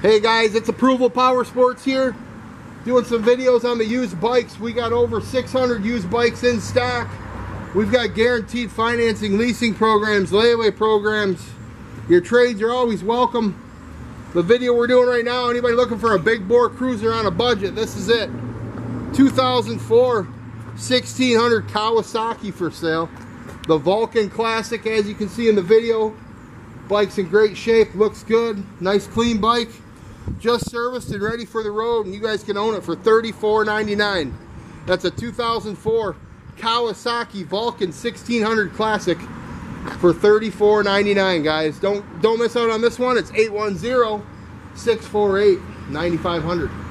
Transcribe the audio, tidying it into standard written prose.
Hey guys, it's Approval Power Sports here, doing some videos on the used bikes. We got over 600 used bikes in stock. We've got guaranteed financing, leasing programs, layaway programs. Your trades are always welcome. The video we're doing right now, anybody looking for a big bore cruiser on a budget, this is it. 2004 1600 Kawasaki for sale. The Vulcan Classic, as you can see in the video. Bike's in great shape, looks good, nice clean bike. Just serviced and ready for the road, and you guys can own it for $34.99. That's a 2004 Kawasaki Vulcan 1600 Classic for $34.99, guys. Don't miss out on this one. It's 810-648-9500.